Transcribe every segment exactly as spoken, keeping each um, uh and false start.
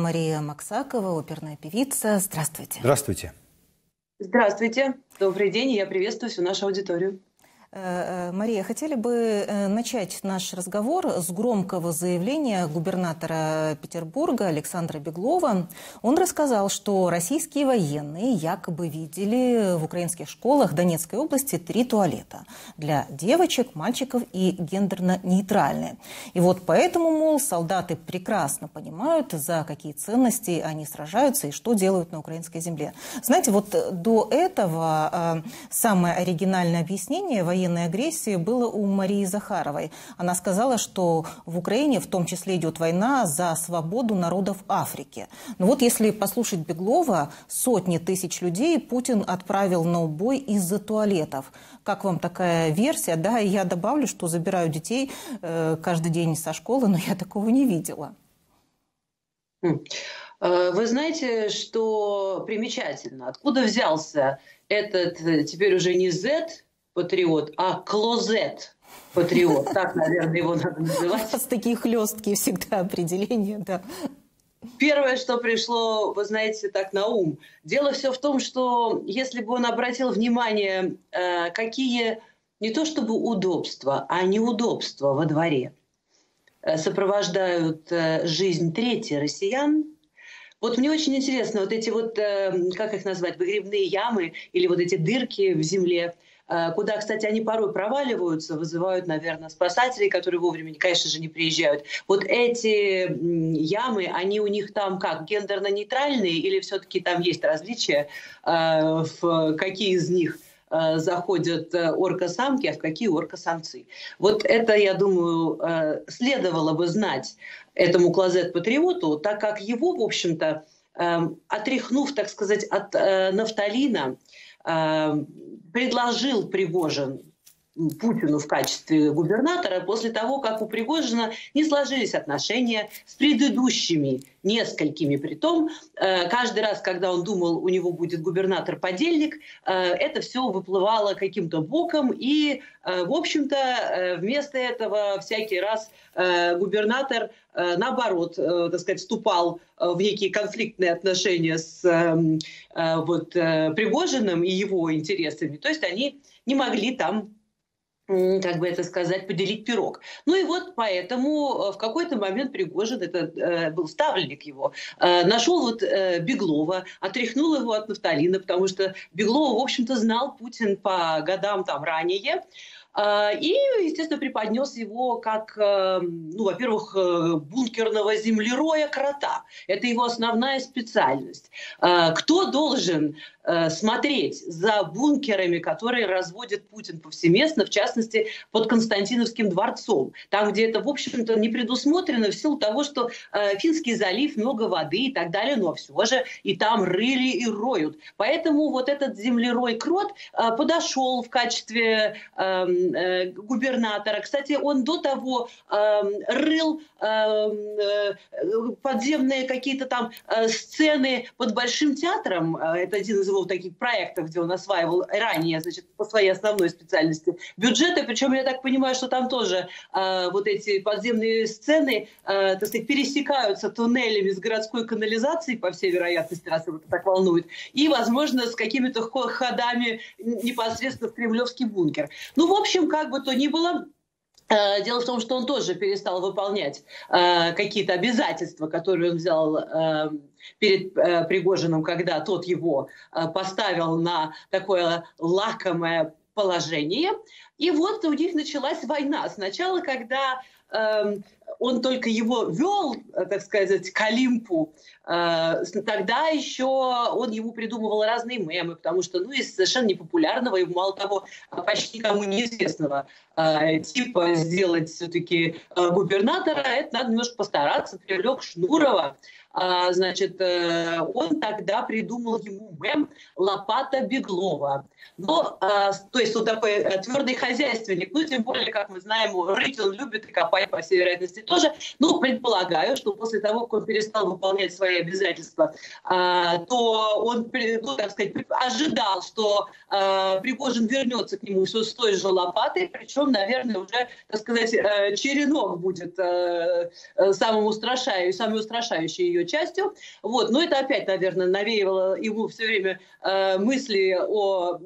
Мария Максакова, оперная певица. Здравствуйте. Здравствуйте. Здравствуйте. Добрый день. Я приветствую всю нашу аудиторию. Мария, хотели бы начать наш разговор с громкого заявления губернатора Петербурга Александра Беглова. Он рассказал, что российские военные якобы видели в украинских школах Донецкой области три туалета для девочек, мальчиков и гендерно-нейтральные. И вот поэтому, мол, солдаты прекрасно понимают, за какие ценности они сражаются и что делают на украинской земле. Знаете, вот до этого самое оригинальное объяснение военных военной агрессии было у Марии Захаровой. Она сказала, что в Украине в том числе идет война за свободу народов Африки. Но вот если послушать Беглова, сотни тысяч людей Путин отправил на убой из-за туалетов. Как вам такая версия? Да, я добавлю, что забираю детей каждый день со школы, но я такого не видела. Вы знаете, что примечательно, откуда взялся этот теперь уже не Z патриот, а клозет патриот. Так, наверное, его надо называть. У вас такие хлесткие всегда определения, да. Первое, что пришло, вы знаете, так на ум. Дело все в том, что если бы он обратил внимание, какие не то чтобы удобства, а неудобства во дворе сопровождают жизнь трети россиян. Вот мне очень интересно, вот эти вот, как их назвать, выгребные ямы или вот эти дырки в земле, куда, кстати, они порой проваливаются, вызывают, наверное, спасателей, которые вовремя, конечно же, не приезжают. Вот эти ямы, они у них там как, гендерно-нейтральные или все-таки там есть различия, в какие из них заходят оркосамки, а в какие оркосамцы? Вот это, я думаю, следовало бы знать этому клозет-патриоту, так как его, в общем-то, отряхнув, так сказать, от нафталина, предложил Пригожин Путину в качестве губернатора после того, как у Пригожина не сложились отношения с предыдущими несколькими. Притом, каждый раз, когда он думал, у него будет губернатор-подельник, это все выплывало каким-то боком. И, в общем-то, вместо этого всякий раз губернатор, наоборот, так сказать, вступал в некие конфликтные отношения с вот, Пригожиным и его интересами. То есть они не могли там, как бы это сказать, поделить пирог. Ну и вот поэтому в какой-то момент Пригожин, это был ставленник его, нашел вот Беглова, отряхнул его от нафталина, потому что Беглова, в общем-то, знал Путин по годам там ранее. И, естественно, преподнес его как, ну, во-первых, бункерного землероя-крота. Это его основная специальность. Кто должен смотреть за бункерами, которые разводит Путин повсеместно, в частности, под Константиновским дворцом? Там, где это, в общем-то, не предусмотрено в силу того, что Финский залив, много воды и так далее, но все же и там рыли и роют. Поэтому вот этот землерой-крот подошел в качестве губернатора. Кстати, он до того э, рыл э, подземные какие-то там сцены под Большим театром. Это один из его таких проектов, где он осваивал ранее, значит, по своей основной специальности бюджеты. Причем я так понимаю, что там тоже э, вот эти подземные сцены, э, так сказать, пересекаются туннелями с городской канализацией, по всей вероятности, раз его это так волнует, и, возможно, с какими-то ходами непосредственно в Кремлевский бункер. Ну, в общем, как бы то ни было, дело в том, что он тоже перестал выполнять какие-то обязательства, которые он взял перед Пригожиным, когда тот его поставил на такое лакомое положение. И вот у них началась война. Сначала, когда он только его вел, так сказать, к Олимпу, тогда еще он ему придумывал разные мемы, потому что, ну, из совершенно непопулярного и, мало того, почти никому неизвестного типа сделать все-таки губернатора, это надо немножко постараться, привлек Шнурова. Значит, он тогда придумал ему мем «Лопата Беглова». Но, то есть он такой твердый хозяйственник, ну, тем более, как мы знаем, рыть он любит и копать, по всей вероятности, области тоже. Ну, предполагаю, что после того, как он перестал выполнять свои обязательства, то он, ну, так сказать, ожидал, что Пригожин вернется к нему все с той же лопатой, причем, наверное, уже, так сказать, черенок будет самым устрашающим, самой устрашающей ее частью. Вот. Но это опять, наверное, навеивало ему все время мысли о,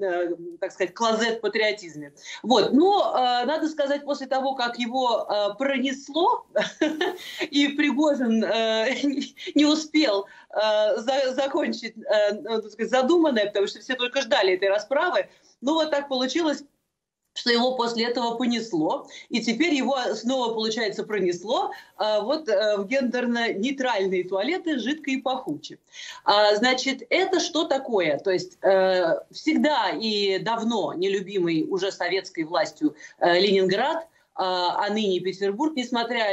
так сказать, клозет-патриотизме. Вот. Но надо сказать, после того, как его пронесло, и Пригожин не успел закончить задуманное, потому что все только ждали этой расправы, ну вот так получилось, что его после этого понесло, и теперь его снова, получается, пронесло а, вот а, в гендерно-нейтральные туалеты, жидко и пахуче. А, значит, это что такое? То есть а, всегда и давно нелюбимый уже советской властью а, Ленинград, а ныне Петербург, несмотря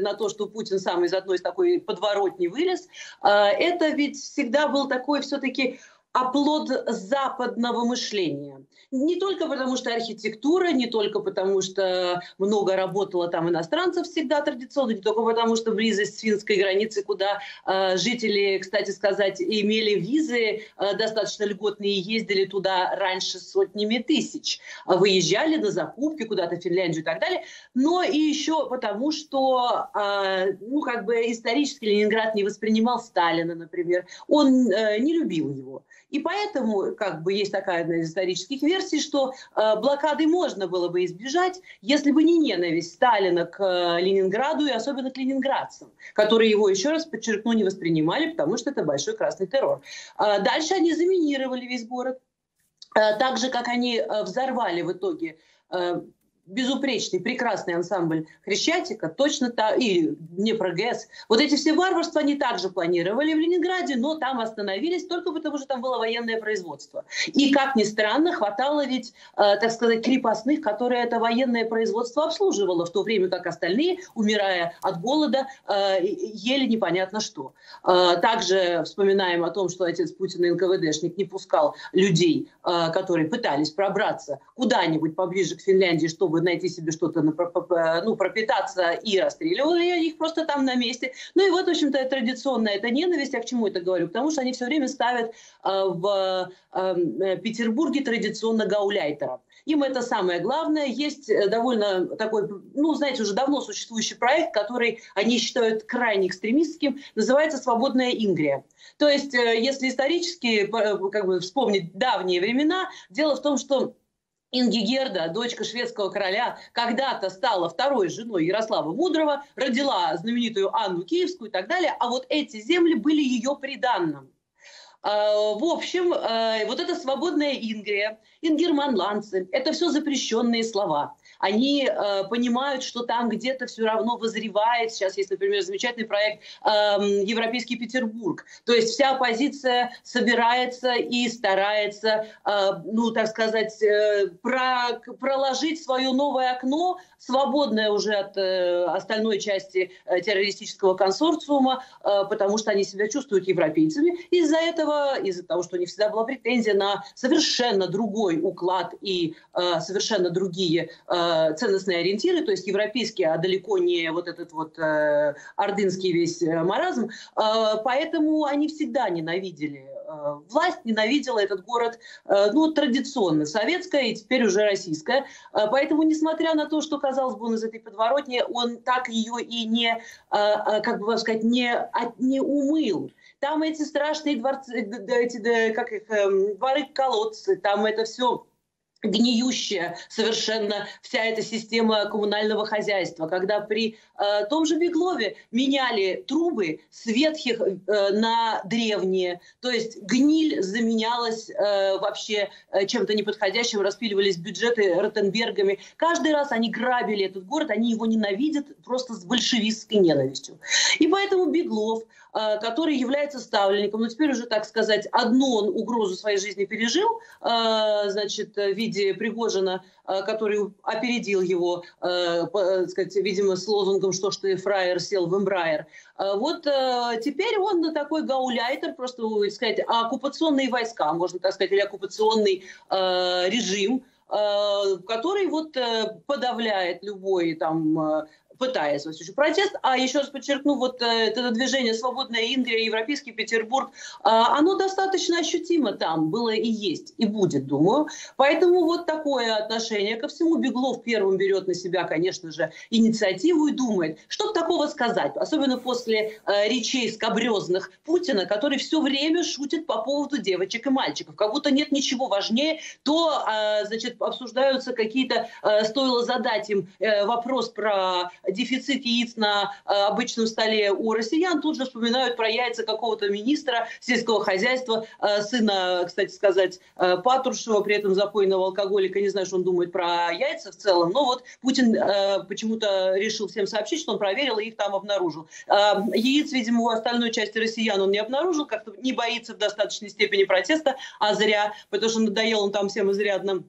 на то, что Путин сам из одной из такой подворотни вылез, а, это ведь всегда был такой все-таки оплот западного мышления. Не только потому, что архитектура, не только потому, что много работало там иностранцев всегда традиционно, не только потому, что близость с финской границы, куда э, жители, кстати сказать, имели визы э, достаточно льготные, ездили туда раньше сотнями тысяч, выезжали на закупки куда-то в Финляндию и так далее, но и еще потому, что э, ну, как бы исторически Ленинград не воспринимал Сталина, например, он э, не любил его. И поэтому, как бы, есть такая одна из исторических версий, что э, блокады можно было бы избежать, если бы не ненависть Сталина к э, Ленинграду и особенно к ленинградцам, которые его, еще раз подчеркну, не воспринимали, потому что это большой красный террор. Э, дальше они заминировали весь город, э, так же, как они э, взорвали в итоге э, безупречный, прекрасный ансамбль Хрещатика, точно так, и Днепрогэс. Вот эти все варварства они также планировали в Ленинграде, но там остановились только потому, что там было военное производство. И, как ни странно, хватало ведь, э, так сказать, крепостных, которые это военное производство обслуживало, в то время как остальные, умирая от голода, э, ели непонятно что. Э, также вспоминаем о том, что отец Путина, эн ка вэ дэшник, не пускал людей, э, которые пытались пробраться куда-нибудь поближе к Финляндии, чтобы найти себе что-то, ну, пропитаться, и расстреливали их просто там на месте. Ну и вот, в общем-то, традиционная эта ненависть. Я к чему это говорю? Потому что они все время ставят э, в э, Петербурге традиционно гауляйтера. Им это самое главное. Есть довольно такой, ну, знаете, уже давно существующий проект, который они считают крайне экстремистским, называется «Свободная Ингрия». То есть, э, если исторически как бы вспомнить давние времена, дело в том, что Ингигерда, дочка шведского короля, когда-то стала второй женой Ярослава Мудрого, родила знаменитую Анну Киевскую и так далее, а вот эти земли были ее приданным. В общем, вот эта свободная Ингрия, ингерманландцы, это все запрещенные слова. Они э, понимают, что там где-то все равно вызревает. Сейчас есть, например, замечательный проект э, «Европейский Петербург». То есть вся оппозиция собирается и старается, э, ну, так сказать, э, про, проложить свое новое окно, свободное уже от э, остальной части э, террористического консорциума, э, потому что они себя чувствуют европейцами. Из-за этого, из-за того, что у них всегда была претензия на совершенно другой уклад и э, совершенно другие э, ценностные ориентиры, то есть европейские, а далеко не вот этот вот э, ордынский весь маразм. Э, поэтому они всегда ненавидели. Э, власть ненавидела этот город, э, ну, традиционно советская и теперь уже российская. Э, поэтому, несмотря на то, что, казалось бы, он из этой подворотни, он так ее и не, э, как бы сказать, не, от, не умыл. Там эти страшные дворцы, эти, как их, э, дворы-колодцы, там это все гниющая совершенно вся эта система коммунального хозяйства, когда при э, том же Беглове меняли трубы с ветхих э, на древние, то есть гниль заменялась э, вообще э, чем-то неподходящим, распиливались бюджеты Ротенбергами. Каждый раз они грабили этот город, они его ненавидят просто с большевистской ненавистью. И поэтому Беглов, э, который является ставленником, ну теперь уже, так сказать, одну он угрозу своей жизни пережил, э, значит, в виде Пригожина, который опередил его, так сказать, видимо, с лозунгом, что ж ты, фраер, сел в эмбраер. Вот теперь он такой гауляйтер, просто, так сказать, оккупационные войска, можно так сказать, или оккупационный режим, который вот подавляет любой там пытаясь осуществить протест. А еще раз подчеркну, вот это движение «Свободная Ингрия», «Европейский Петербург», оно достаточно ощутимо там было и есть, и будет, думаю. Поэтому вот такое отношение ко всему. Беглов первым берет на себя, конечно же, инициативу и думает, что такого сказать, особенно после речей скабрёзных Путина, который все время шутит по поводу девочек и мальчиков. Как будто нет ничего важнее, то, значит, обсуждаются какие-то, стоило задать им вопрос про дефицит яиц на обычном столе у россиян, тут же вспоминают про яйца какого-то министра сельского хозяйства, сына, кстати сказать, Патрушева, при этом запойного алкоголика, не знаю, что он думает про яйца в целом, но вот Путин почему-то решил всем сообщить, что он проверил и их там обнаружил. Яиц, видимо, у остальной части россиян он не обнаружил, как-то не боится в достаточной степени протеста, а зря, потому что надоел он там всем изрядно.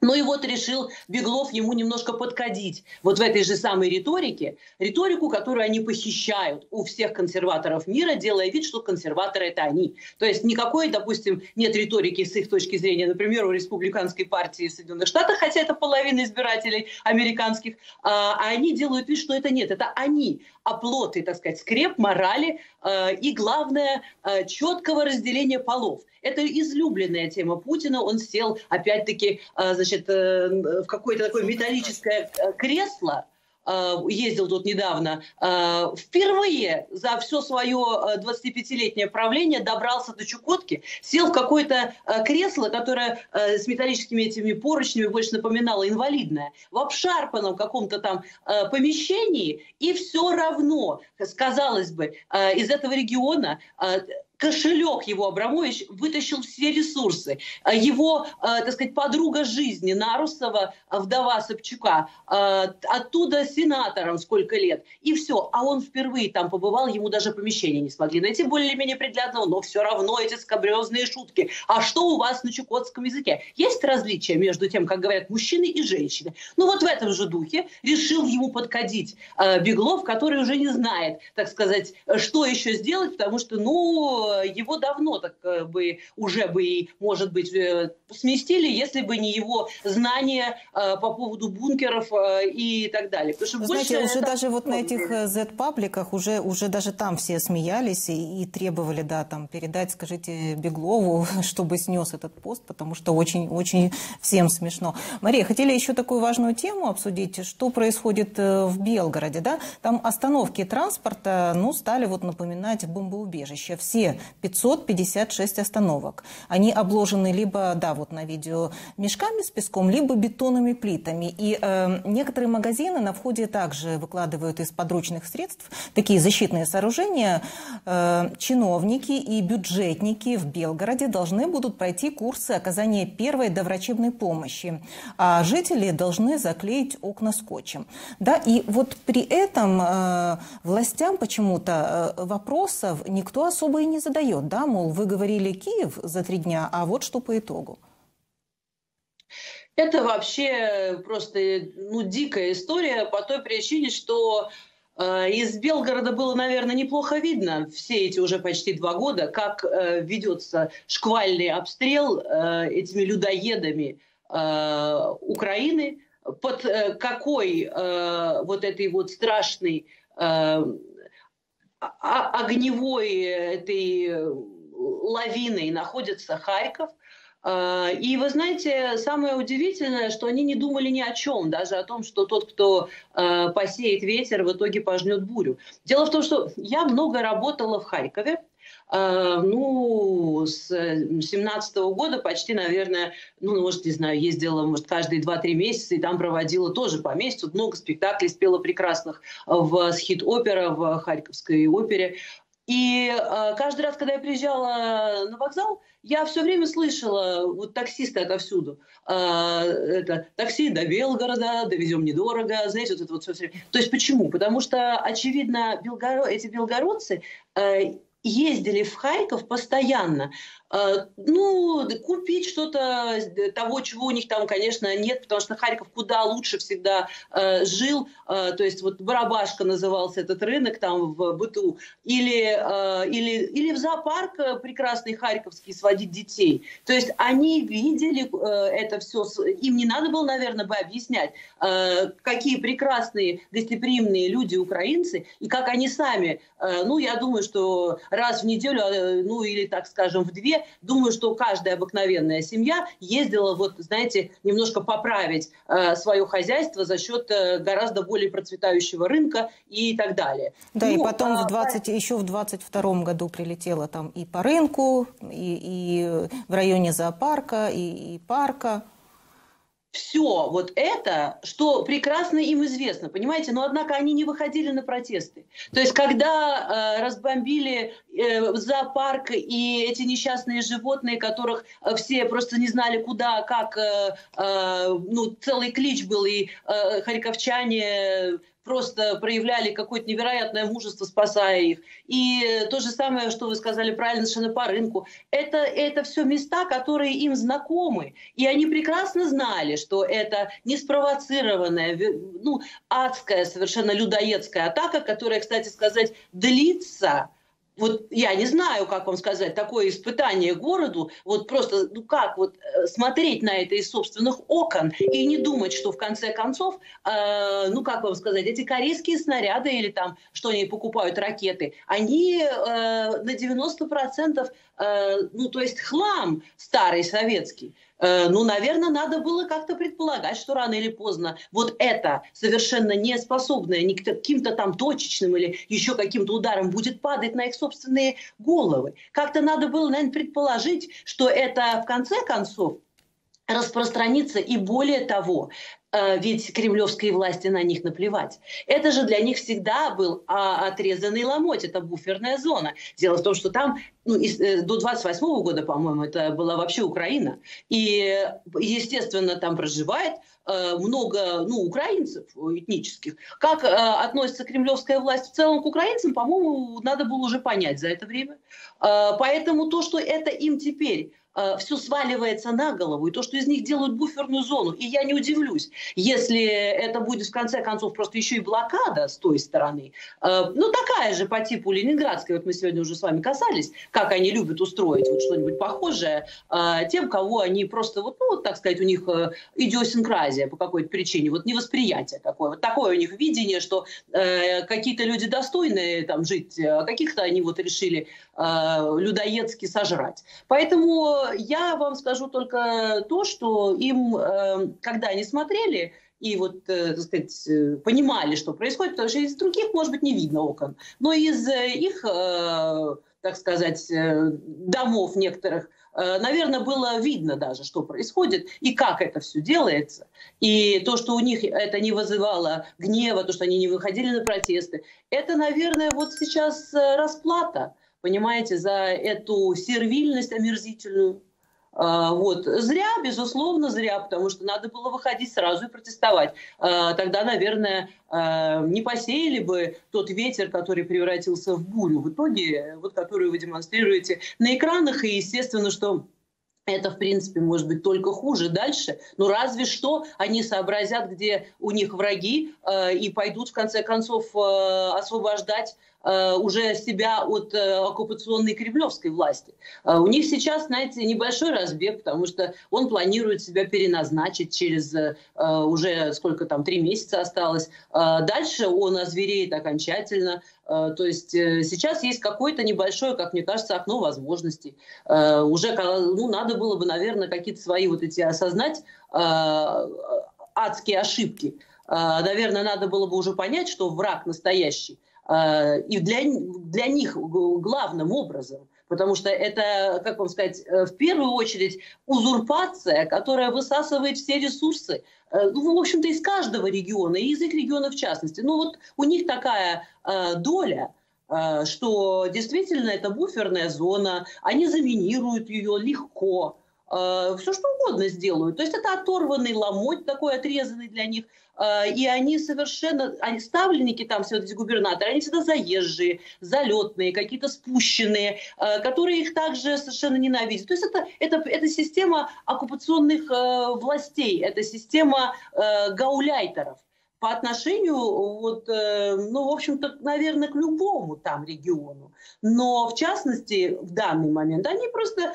Ну и вот решил Беглов ему немножко подкодить вот в этой же самой риторике, риторику, которую они похищают у всех консерваторов мира, делая вид, что консерваторы — это они. То есть никакой, допустим, нет риторики с их точки зрения, например, у республиканской партии в Соединенных Штатах, хотя это половина избирателей американских, а они делают вид, что это нет, это они, оплоты, так сказать, скреп, морали и, главное, четкого разделения полов. Это излюбленная тема Путина. Он сел, опять-таки, значит, в какое-то такое металлическое кресло. Ездил тут недавно. Впервые за все свое двадцатипятилетнее правление добрался до Чукотки, сел в какое-то кресло, которое с металлическими этими поручнями больше напоминало инвалидное, в обшарпанном каком-то там помещении. И все равно, казалось бы, из этого региона... Кошелек его Абрамович вытащил все ресурсы. Его, так сказать, подруга жизни Нарусова, вдова Собчака, оттуда сенатором сколько лет. И все. А он впервые там побывал, ему даже помещение не смогли найти более-менее приглядного, но все равно эти скабрёзные шутки. А что у вас на чукотском языке? Есть различия между тем, как говорят мужчины и женщины? Ну вот в этом же духе решил ему подкодить Беглов, который уже не знает, так сказать, что еще сделать, потому что, ну... его давно так бы уже бы, может быть, сместили, если бы не его знания по поводу бункеров и так далее. Потому что знаете, уже это... даже вот на этих зет-пабликах уже, уже даже там все смеялись и, и требовали, да, там, передать, скажите, Беглову, чтобы снес этот пост, потому что очень-очень всем смешно. Мария, хотели еще такую важную тему обсудить, что происходит в Белгороде, да? Там остановки транспорта, ну, стали вот напоминать бомбоубежище. Все пятьсот пятьдесят шесть остановок. Они обложены либо, да, вот на видео, мешками с песком, либо бетонными плитами. И э, некоторые магазины на входе также выкладывают из подручных средств такие защитные сооружения. Э, чиновники и бюджетники в Белгороде должны будут пройти курсы оказания первой доврачебной помощи, а жители должны заклеить окна скотчем. Да, и вот при этом э, властям почему-то э, вопросов никто особо и не задает, да, мол, вы говорили Киев за три дня, а вот что по итогу. Это вообще просто, ну, дикая история по той причине, что э, из Белгорода было, наверное, неплохо видно все эти уже почти два года, как э, ведется шквальный обстрел э, этими людоедами э, Украины, под э, какой э, вот этой вот страшной э, огневой этой лавиной находится Харьков. И вы знаете, самое удивительное, что они не думали ни о чем, даже о том, что тот, кто посеет ветер, в итоге пожнет бурю. Дело в том, что я много работала в Харькове, ну, с семнадцатого года почти, наверное, ну, может, не знаю, ездила, может, каждые два-три месяца, и там проводила тоже по месяцу много спектаклей, спела прекрасных в схит-опера, в Харьковской опере. И каждый раз, когда я приезжала на вокзал, я все время слышала, вот таксисты отовсюду, э, это, такси до Белгорода, довезем недорого, знаете, вот это вот все время. То есть почему? Потому что, очевидно, белгоро... эти белгородцы э, ездили в Харьков постоянно, ну, купить что-то того, чего у них там, конечно, нет, потому что Харьков куда лучше всегда жил, то есть вот Барабашка назывался этот рынок там в быту, или, или, или в зоопарк прекрасный харьковский сводить детей, то есть они видели это все, им не надо было, наверное, бы объяснять, какие прекрасные, гостеприимные люди украинцы, и как они сами, ну, я думаю, что раз в неделю, ну, или, так скажем, в две, думаю, что каждая обыкновенная семья ездила, вот, знаете, немножко поправить э, свое хозяйство за счет э, гораздо более процветающего рынка и так далее. Да, ну, и потом а, в двадцать, а... еще в двадцать втором году прилетела там и по рынку, и, и в районе зоопарка, и, и парка. Все вот это, что прекрасно им известно, понимаете, но однако они не выходили на протесты. То есть, когда э, разбомбили э, зоопарк и эти несчастные животные, которых все просто не знали куда, как, э, э, ну, целый клич был, и э, харьковчане просто проявляли какое-то невероятное мужество, спасая их. И то же самое, что вы сказали правильно, совершенно по рынку. Это, это все места, которые им знакомы. И они прекрасно знали, что это неспровоцированная, ну, адская, совершенно людоедская атака, которая, кстати сказать, длится... Вот я не знаю, как вам сказать, такое испытание городу, вот просто, ну как вот смотреть на это из собственных окон и не думать, что в конце концов, э, ну как вам сказать, эти корейские снаряды или там, что они покупают, ракеты, они э, на девяносто процентов, э, ну то есть хлам старый советский. Ну, наверное, надо было как-то предполагать, что рано или поздно вот это совершенно не способное ни к каким-то там точечным или еще каким-то ударом будет падать на их собственные головы. Как-то надо было, наверное, предположить, что это в конце концов распространится, и более того, ведь кремлевские власти на них наплевать. Это же для них всегда был отрезанный ломоть, это буферная зона. Дело в том, что там ну, до двадцать восьмого года, по-моему, это была вообще Украина. И, естественно, там проживает много ну, украинцев этнических. Как относится кремлевская власть в целом к украинцам, по-моему, надо было уже понять за это время. Поэтому то, что это им теперь... все сваливается на голову, и то, что из них делают буферную зону. И я не удивлюсь, если это будет в конце концов просто еще и блокада с той стороны. Ну, такая же по типу ленинградской, вот мы сегодня уже с вами касались, как они любят устроить вот что-нибудь похожее тем, кого они просто, вот, ну, вот, так сказать, у них идиосинкразия по какой-то причине, вот невосприятие такое. Вот такое у них видение, что какие-то люди достойны там жить, а каких-то они вот решили людоедски сожрать. Поэтому я вам скажу только то, что им, когда они смотрели и вот, так сказать, понимали, что происходит, потому что из других, может быть, не видно окон, но из их, так сказать, домов некоторых, наверное, было видно даже, что происходит и как это все делается. И то, что у них это не вызывало гнева, то, что они не выходили на протесты, это, наверное, вот сейчас расплата. Понимаете, за эту сервильность омерзительную. Вот. Зря, безусловно, зря, потому что надо было выходить сразу и протестовать. Тогда, наверное, не посеяли бы тот ветер, который превратился в бурю в итоге, вот которую вы демонстрируете на экранах, и, естественно, что... Это, в принципе, может быть только хуже дальше. Но разве что они сообразят, где у них враги, э, и пойдут, в конце концов, э, освобождать э, уже себя от э, оккупационной кремлевской власти. Э, у них сейчас, знаете, небольшой разбег, потому что он планирует себя переназначить через э, уже, сколько там, три месяца осталось. Э, дальше он озвереет окончательно. То есть сейчас есть какое-то небольшое, как мне кажется, окно возможностей. Уже ну, надо было бы, наверное, какие-то свои вот эти осознать адские ошибки. Наверное, надо было бы уже понять, что враг настоящий. И для, для них главным образом. Потому что это, как вам сказать, в первую очередь узурпация, которая высасывает все ресурсы, ну, в общем-то, из каждого региона, и из их региона в частности. Ну, вот у них такая э, доля, э, что действительно это буферная зона, они заминируют ее легко. все что угодно сделают. То есть это оторванный ломоть, такой отрезанный для них. И они совершенно, они ставленники там, все эти губернаторы, они всегда заезжие, залетные, какие-то спущенные, которые их также совершенно ненавидят. То есть это, это, это система оккупационных властей, это система гауляйтеров. По отношению, вот, ну, в общем-то, наверное, к любому там региону. Но в частности, в данный момент они просто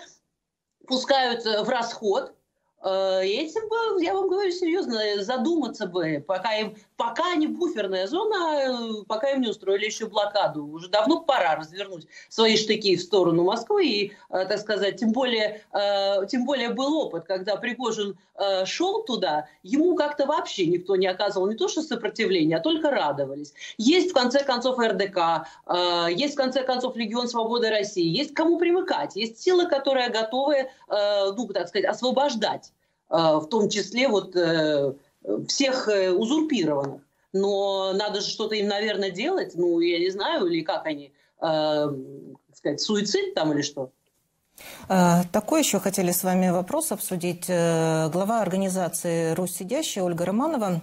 пускают в расход. Этим бы, я вам говорю серьезно, задуматься бы, пока им, пока не буферная зона, пока им не устроили еще блокаду. Уже давно пора развернуть свои штыки в сторону Москвы. И, так сказать, тем более, тем более был опыт, когда Пригожин шел туда, ему как-то вообще никто не оказывал не то что сопротивления, а только радовались. Есть, в конце концов, эр дэ ка, есть, в конце концов, Легион Свободы России, есть к кому примыкать, есть силы, которые готовы, ну, так сказать, освобождать. В том числе вот всех узурпированных. Но надо же что-то им, наверное, делать. Ну, я не знаю, или как они, так сказать, суицид там или что. Такой еще хотели с вами вопрос обсудить. Глава организации «Русь сидящая» Ольга Романова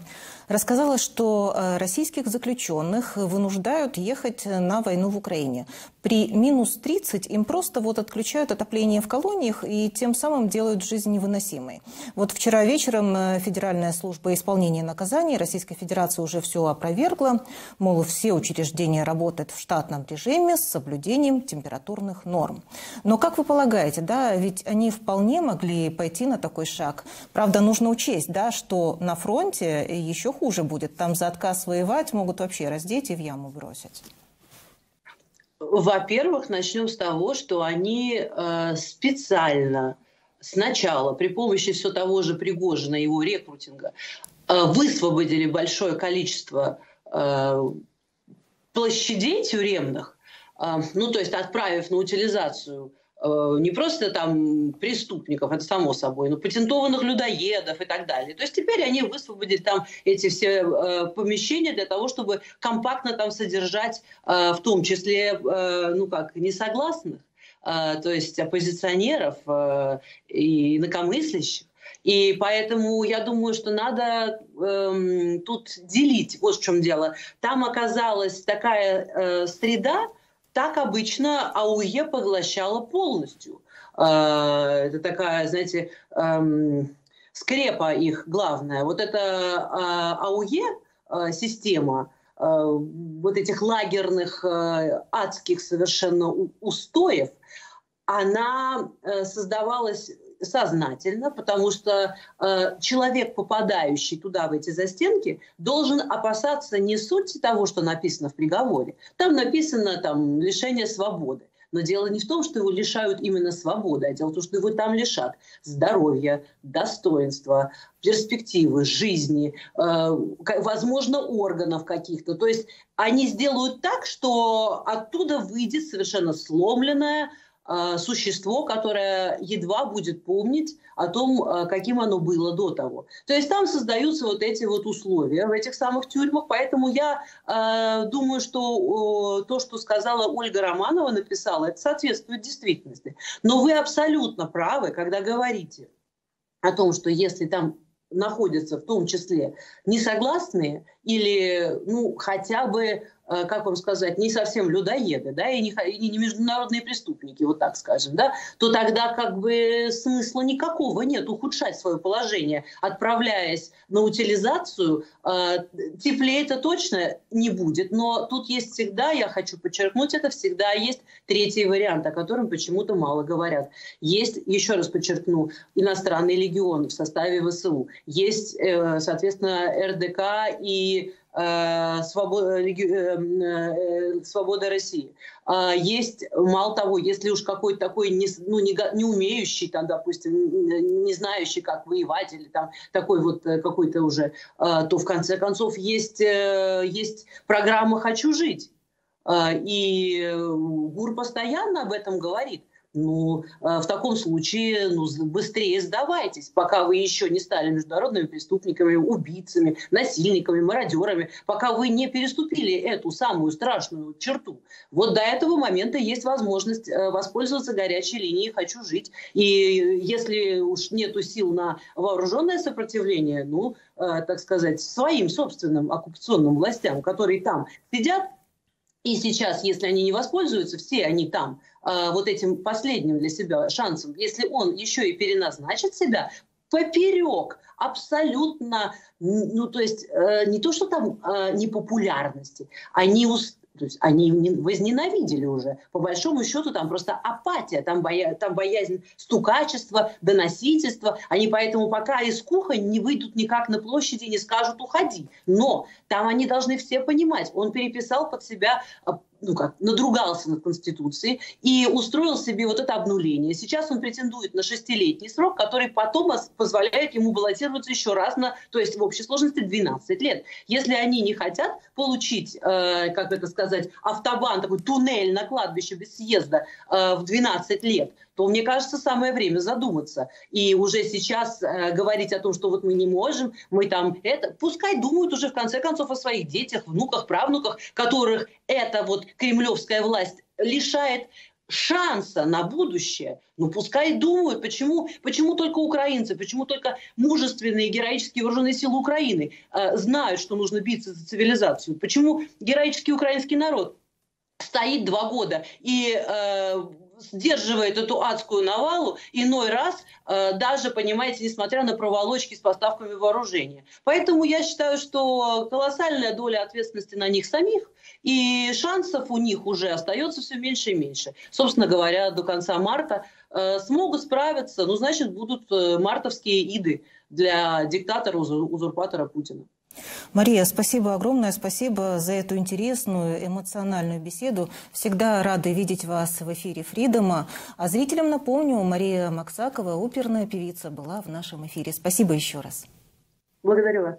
рассказала, что российских заключенных вынуждают ехать на войну в Украине. При минус тридцать им просто вот отключают отопление в колониях и тем самым делают жизнь невыносимой. Вот вчера вечером Федеральная служба исполнения наказаний Российской Федерации уже все опровергла. Мол, все учреждения работают в штатном режиме с соблюдением температурных норм. Но как вы полагаете, да, ведь они вполне могли пойти на такой шаг. Правда, нужно учесть, да, что на фронте еще хуже будет. Там за отказ воевать могут вообще раздеть и в яму бросить. Во-первых, начнем с того, что они э, специально сначала при помощи все того же Пригожина, его рекрутинга, э, высвободили большое количество э, площадей тюремных, э, ну то есть отправив на утилизацию э, не просто там преступников, это само собой, но патентованных людоедов и так далее. То есть теперь они высвободили там эти все э, помещения для того, чтобы компактно там содержать э, в том числе, э, ну как, несогласных, э, то есть оппозиционеров э, и инакомыслящих. И поэтому я думаю, что надо э, тут делить. Вот в чем дело. Там оказалась такая э, среда, так обычно а у е поглощала полностью. Это такая, знаете, скрепа их главная. Вот эта а у е-система вот этих лагерных адских совершенно устоев, она создавалась сознательно, потому что э, человек, попадающий туда, в эти застенки, должен опасаться не сути того, что написано в приговоре. Там написано там, лишение свободы. Но дело не в том, что его лишают именно свободы, а дело в том, что его там лишат здоровья, достоинства, перспективы, жизни, э, возможно, органов каких-то. То есть они сделают так, что оттуда выйдет совершенно сломленная существо, которое едва будет помнить о том, каким оно было до того. То есть там создаются вот эти вот условия в этих самых тюрьмах. Поэтому я э, думаю, что э, то, что сказала Ольга Романова, написала, это соответствует действительности. Но вы абсолютно правы, когда говорите о том, что если там находятся в том числе несогласные или, ну, хотя бы, как вам сказать, не совсем людоеды, да, и не, и не международные преступники, вот так скажем, да, то тогда как бы смысла никакого нет ухудшать свое положение, отправляясь на утилизацию. Теплее это точно не будет, но тут есть всегда, я хочу подчеркнуть, это всегда есть третий вариант, о котором почему-то мало говорят. Есть, еще раз подчеркну, иностранный легион в составе вэ эс у, есть, соответственно, эр дэ ка и «Свобода России». Есть, мало того, если уж какой-то такой не, ну, не, не умеющий, там, допустим, не знающий, как воевать, или там такой вот какой-то уже, то в конце концов есть, есть программа «Хочу жить». И ГУР постоянно об этом говорит. Ну, в таком случае, ну, быстрее сдавайтесь, пока вы еще не стали международными преступниками, убийцами, насильниками, мародерами, пока вы не переступили эту самую страшную черту. Вот до этого момента есть возможность воспользоваться горячей линией «Хочу жить». И если уж нету сил на вооруженное сопротивление, ну, так сказать, своим собственным оккупационным властям, которые там сидят, и сейчас, если они не воспользуются, все они там, э, вот этим последним для себя шансом, если он еще и переназначит себя поперек абсолютно, ну то есть э, не то, что там э, непопулярности, они уст... то есть они возненавидели уже. По большому счету там просто апатия, там, боя... там боязнь стукачества, доносительства. Они поэтому пока из кухонь не выйдут никак на площади и не скажут «уходи». Но там они должны все понимать. Он переписал под себя... ну как, надругался над Конституцией и устроил себе вот это обнуление. Сейчас он претендует на шестилетний срок, который потом позволяет ему баллотироваться еще раз на, то есть в общей сложности двенадцать лет. Если они не хотят получить, э, как это сказать, автобан, такой туннель на кладбище без съезда э, в двенадцать лет, то, мне кажется, самое время задуматься. И уже сейчас э, говорить о том, что вот мы не можем, мы там это... Пускай думают уже, в конце концов, о своих детях, внуках, правнуках, которых эта вот кремлевская власть лишает шанса на будущее. Ну, пускай думают, почему, почему только украинцы, почему только мужественные героические вооруженные силы Украины э, знают, что нужно биться за цивилизацию. Почему героический украинский народ стоит два года и... Э, сдерживает эту адскую навалу иной раз, э, даже, понимаете, несмотря на проволочки с поставками вооружения. Поэтому я считаю, что колоссальная доля ответственности на них самих, и шансов у них уже остается все меньше и меньше. Собственно говоря, до конца марта э, смогут справиться, ну, значит, будут э, мартовские иды для диктатора, узур- узурпатора Путина. Мария, спасибо огромное, спасибо за эту интересную эмоциональную беседу. Всегда рады видеть вас в эфире «Фридома». А зрителям напомню, Мария Максакова, оперная певица, была в нашем эфире. Спасибо еще раз. Благодарю вас.